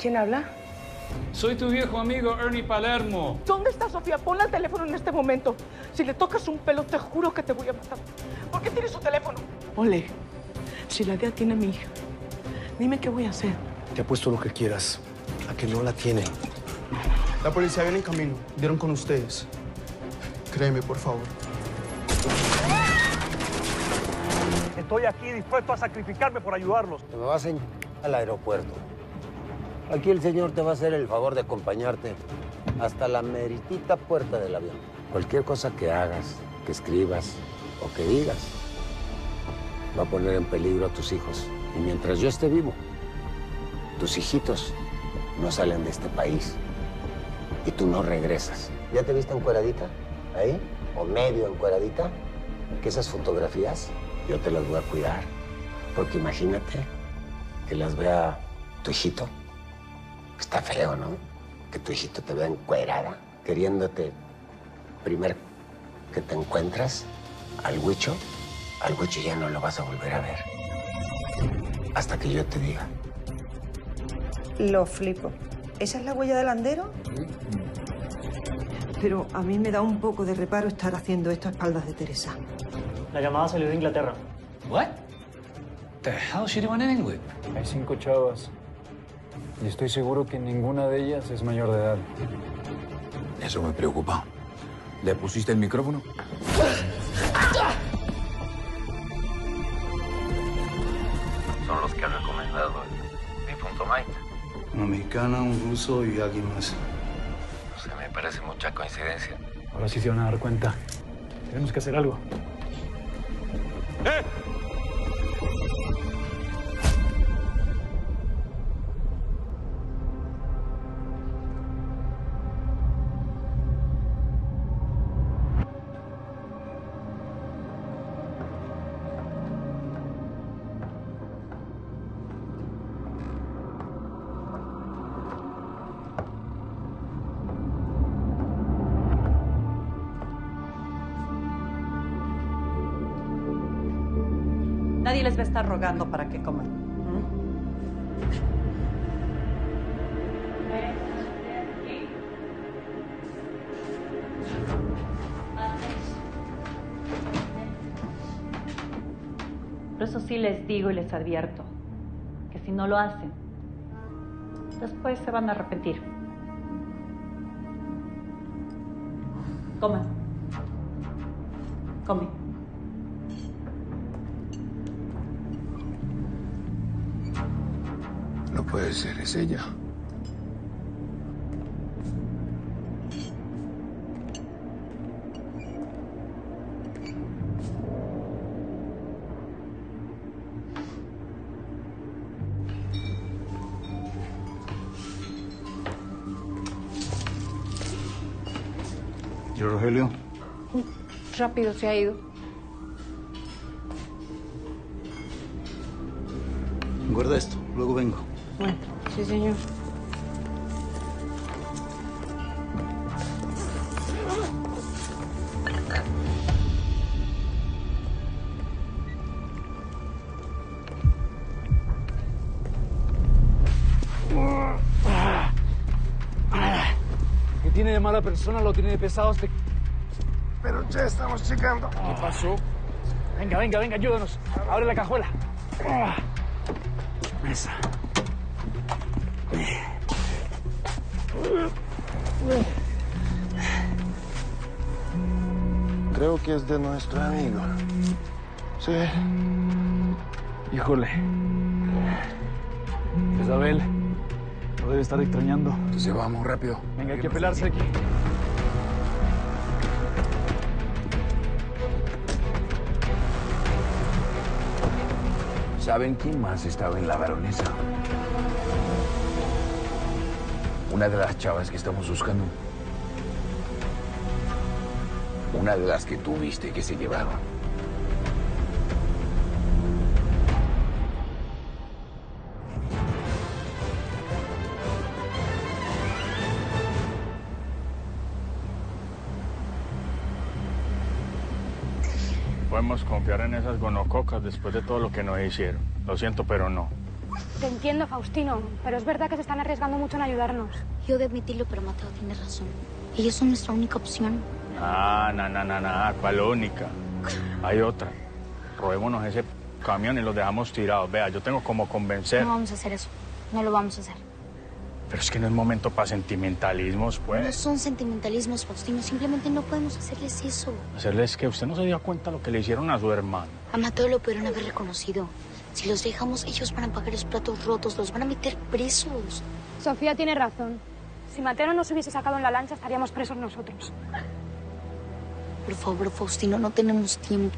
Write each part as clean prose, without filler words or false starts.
¿Quién habla? Soy tu viejo amigo Ernie Palermo. ¿Dónde está Sofía? Ponla al teléfono en este momento. Si le tocas un pelo, te juro que te voy a matar. ¿Por qué tienes su teléfono? Ole, si la DEA tiene a mi hija, dime qué voy a hacer. Te apuesto lo que quieras, a que no la tiene. La policía viene en camino. Dieron con ustedes. Créeme, por favor. Estoy aquí dispuesto a sacrificarme por ayudarlos. Te me vas a ir al aeropuerto. Aquí el señor te va a hacer el favor de acompañarte hasta la meritita puerta del avión. Cualquier cosa que hagas, que escribas o que digas va a poner en peligro a tus hijos. Y mientras yo esté vivo, tus hijitos no salen de este país y tú no regresas. ¿Ya te viste encueradita ahí? ¿O medio encueradita? Que esas fotografías yo te las voy a cuidar, porque imagínate que las vea tu hijito. Está feo, ¿no? Que tu hijito te vea encuerada, queriéndote primer que te encuentras al huicho ya no lo vas a volver a ver. Hasta que yo te diga. Lo flipo. ¿Esa es la huella del andero? Pero a mí me da un poco de reparo estar haciendo esto a espaldas de Teresa. La llamada salió de Inglaterra. What? The hell she doing in England? Hay 5 chavas. Y estoy seguro que ninguna de ellas es mayor de edad. Eso me preocupa. ¿Le pusiste el micrófono? Son los que ha recomendado el difunto Mike. Un americano, un ruso y alguien más. O sea, me parece mucha coincidencia. Ahora sí se van a dar cuenta. Tenemos que hacer algo. ¡Eh! Nadie les va a estar rogando para que coman. Pero eso sí les digo y les advierto, que si no lo hacen, después se van a arrepentir. Coman. Comen. Puede ser, es ella. ¿Y Rogelio? Rápido, se ha ido. Guarda esto, luego vengo. Bueno, sí, señor. ¿Qué tiene de mala persona? Lo tiene de pesado este... Pero ya estamos llegando. ¿Qué pasó? Venga, venga, venga, ayúdanos. Abre la cajuela. Esa. Creo que es de nuestro amigo. Sí. Híjole. Isabel, lo debe estar extrañando. Entonces vamos, rápido. Venga, hay que pelarse aquí. ¿Saben quién más estaba en la Baronesa? Una de las chavas que estamos buscando. Una de las que tú viste que se llevaron. Podemos confiar en esas gonococas después de todo lo que nos hicieron. Lo siento, pero no. Te entiendo, Faustino, pero es verdad que se están arriesgando mucho en ayudarnos. Yo he de admitirlo, pero Mateo tiene razón. Ellos son nuestra única opción. No, ¿cuál única? Hay otra. Robémonos ese camión y los dejamos tirados. Vea, yo tengo como convencer. No vamos a hacer eso, no lo vamos a hacer. Pero es que no es momento para sentimentalismos, pues. No son sentimentalismos, Faustino. Simplemente no podemos hacerles eso. ¿Hacerles qué? ¿Usted no se dio cuenta de lo que le hicieron a su hermano? A Mateo lo pudieron haber reconocido. Si los dejamos, ellos van a pagar los platos rotos. Los van a meter presos. Sofía tiene razón. Si Mateo no nos hubiese sacado en la lancha, estaríamos presos nosotros. Por favor, Faustino, no tenemos tiempo.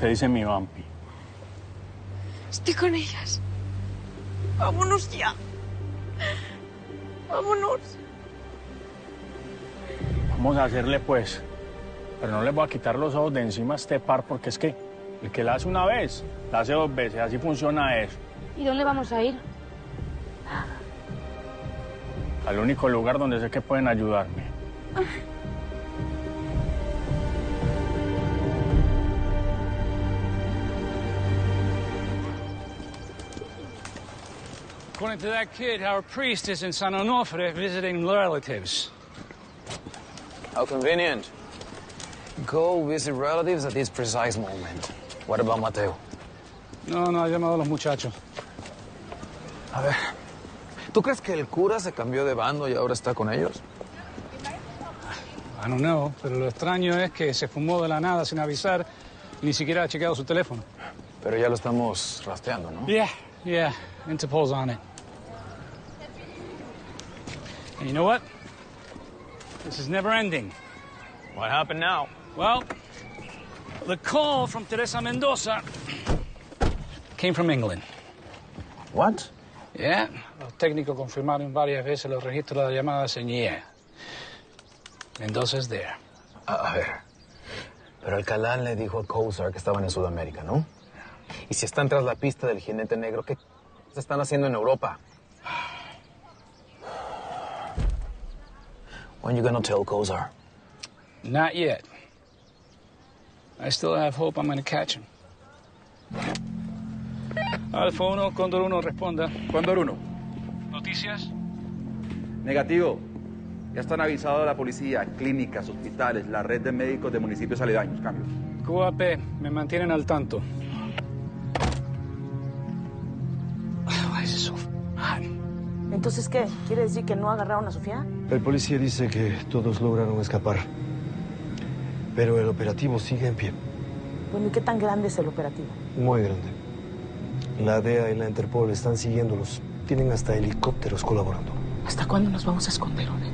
¿Qué dice mi vampi? Estoy con ellas. Vámonos ya. Vámonos. Vamos a hacerle, pues. Pero no les voy a quitar los ojos de encima a este par, porque es que el que la hace una vez, la hace dos veces. Así funciona eso. ¿Y dónde vamos a ir? Al único lugar donde sé que pueden ayudarme. According to that kid, our priest is in San Onofre visiting relatives. How convenient. Go visit relatives at this precise moment. What about Mateo? No, ha llamado a los muchachos. A ver, ¿tú crees que el cura se cambió de bando y ahora está con ellos? I don't know, pero lo extraño es que se fumó de la nada sin avisar y ni siquiera ha chequeado su teléfono. Pero ya lo estamos rastreando, ¿no? Yeah. Interpol's on it. And you know what? This is never ending. What happened now? Well, the call from Teresa Mendoza came from England. What? Yeah. Los técnicos confirmaron varias veces los registros de las llamadas en DEA. Mendoza is there. A ver. Pero Alcalán le dijo a Coulthard que estaban en Sudamérica, ¿no? Y si están tras la pista del Jinete Negro, ¿qué están haciendo en Europa? When are you gonna tell Coulthard? Not yet. I still have hope I'm gonna catch him. Alfonso Condoruno, responda. Condoruno. ¿Noticias? Negativo. Ya están avisados a la policía, clínicas, hospitales, la red de médicos de municipios aledaños. Cambio. QAP, me mantienen al tanto. Entonces, ¿qué? ¿Quiere decir que no agarraron a Sofía? El policía dice que todos lograron escapar, pero el operativo sigue en pie. Bueno, ¿y qué tan grande es el operativo? Muy grande. La DEA y la Interpol están siguiéndolos. Tienen hasta helicópteros colaborando. ¿Hasta cuándo nos vamos a esconder, Orel?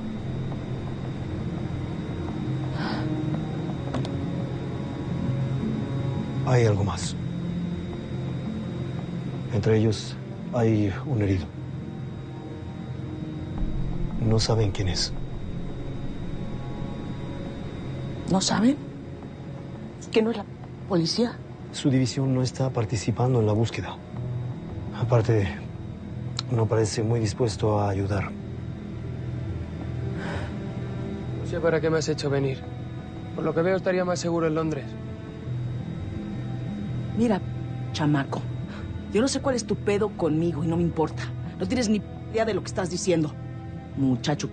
Hay algo más. Entre ellos hay un herido. No saben quién es. ¿No saben? ¿Que no es la policía? Su división no está participando en la búsqueda. Aparte, no parece muy dispuesto a ayudar. No sé para qué me has hecho venir. Por lo que veo, estaría más seguro en Londres. Mira, chamaco, yo no sé cuál es tu pedo conmigo y no me importa. No tienes ni idea de lo que estás diciendo. Muchacho,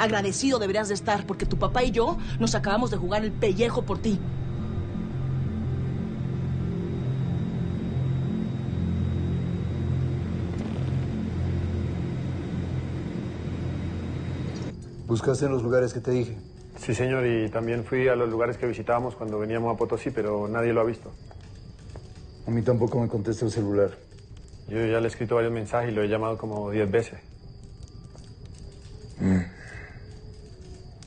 agradecido deberías de estar, porque tu papá y yo nos acabamos de jugar el pellejo por ti. ¿Buscaste en los lugares que te dije? Sí, señor, y también fui a los lugares que visitábamos cuando veníamos a Potosí, pero nadie lo ha visto. A mí tampoco me contesta el celular. Yo ya le he escrito varios mensajes y lo he llamado como 10 veces.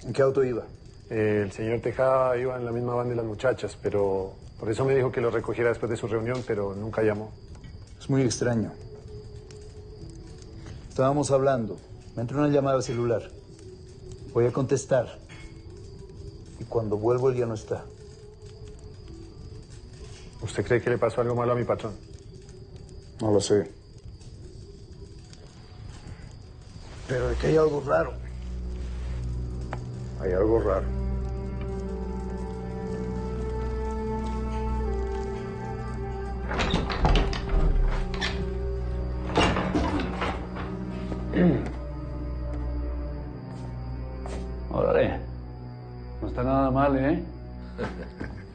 ¿En qué auto iba? El señor Tejada iba en la misma van de las muchachas, pero por eso me dijo que lo recogiera después de su reunión, pero nunca llamó. Es muy extraño. Estábamos hablando, me entró una llamada celular. Voy a contestar y cuando vuelvo él ya no está. ¿Usted cree que le pasó algo malo a mi patrón? No lo sé. Pero es que hay algo raro. Hay algo raro. Órale. No está nada mal, ¿eh?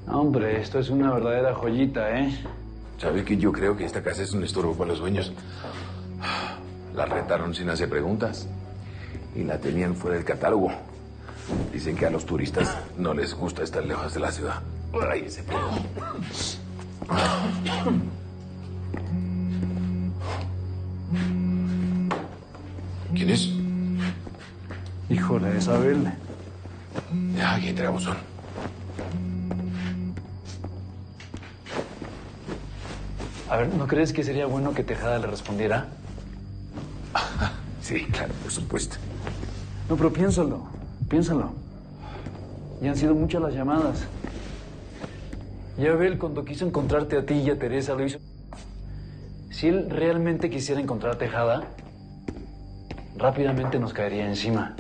Hombre, esto es una verdadera joyita, ¿eh? ¿Sabe que yo creo que esta casa es un estorbo para los dueños? La retaron sin hacer preguntas y la tenían fuera del catálogo. Dicen que a los turistas no les gusta estar lejos de la ciudad. Por ahí se pegó. ¿Quién es? Híjole, es Abel. Ya, aquí entra, buzón. A ver, ¿no crees que sería bueno que Tejada le respondiera? Sí, claro, por supuesto. No, pero piénsalo, piénsalo. Ya han sido muchas las llamadas. Y Abel, cuando quiso encontrarte a ti y a Teresa, lo hizo. Si él realmente quisiera encontrar a Tejada, rápidamente nos caería encima.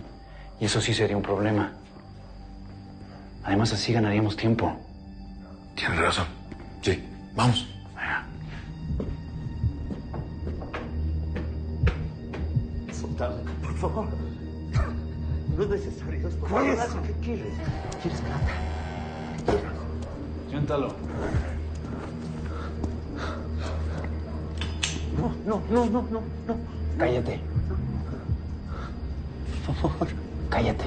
Y eso sí sería un problema. Además, así ganaríamos tiempo. Tienes razón. Sí, vamos. Venga. Soltame, por favor. No es necesario. Por favor, haz lo que quieres. ¿Quieres plata? Siéntalo. No. Cállate. Por favor, cállate.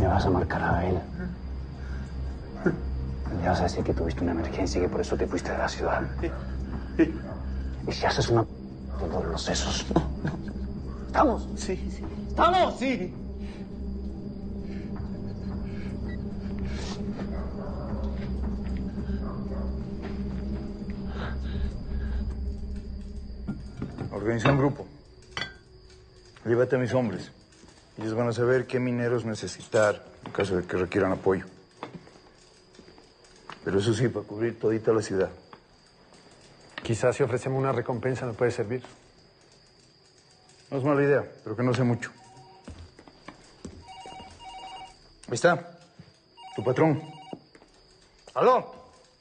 Me vas a marcar a él. Le vas a decir que tuviste una emergencia y que por eso te fuiste de la ciudad. Y si haces una... todos los sesos. ¿Estamos? Sí. ¿Estamos? Sí. Organiza un grupo. Llévate a mis hombres. Ellos van a saber qué mineros necesitar en caso de que requieran apoyo. Pero eso sí, para cubrir todita la ciudad. Quizás si ofrecemos una recompensa nos puede servir. No es mala idea, pero que no sé mucho. Ahí está. Tu patrón. ¿Aló? Vamos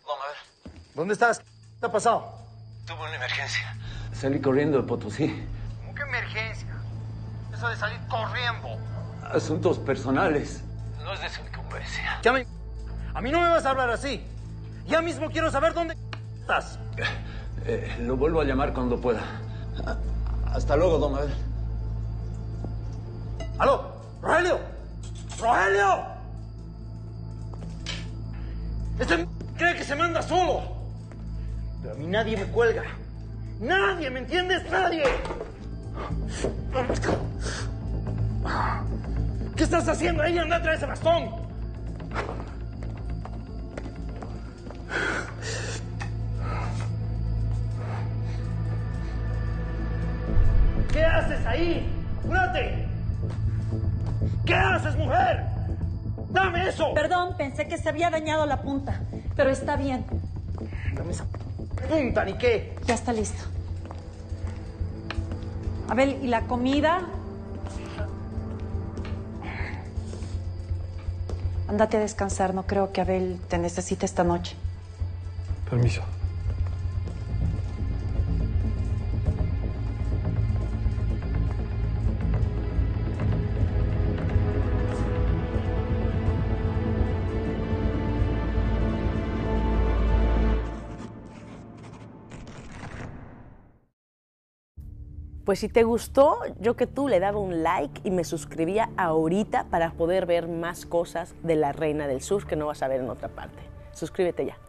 a ver. ¿Dónde estás? ¿Qué ha pasado? Tuve una emergencia. Salí corriendo de Potosí. ¿Cómo que emergencia? Eso de salir corriendo. Asuntos personales. No es de su incumbencia. A mí no me vas a hablar así. Ya mismo quiero saber dónde estás. Lo vuelvo a llamar cuando pueda. Hasta luego, don Abel. ¡Aló! ¡Rogelio! ¡Rogelio! Este cree que se manda solo. Pero a mí nadie me cuelga. ¡Nadie! ¿Me entiendes? ¡Nadie! ¿Qué estás haciendo ahí? ¡Anda, trae ese bastón! ¿Qué haces ahí? ¡Apúrate! ¿Qué haces, mujer? ¡Dame eso! Perdón, pensé que se había dañado la punta, pero está bien. Dame esa punta, ¿ni qué? Ya está listo. Abel, ¿y la comida? Ándate a descansar, no creo que Abel te necesite esta noche. Permiso. Pues si te gustó, yo que tú le daba un like y me suscribía ahorita para poder ver más cosas de La Reina del Sur que no vas a ver en otra parte. Suscríbete ya.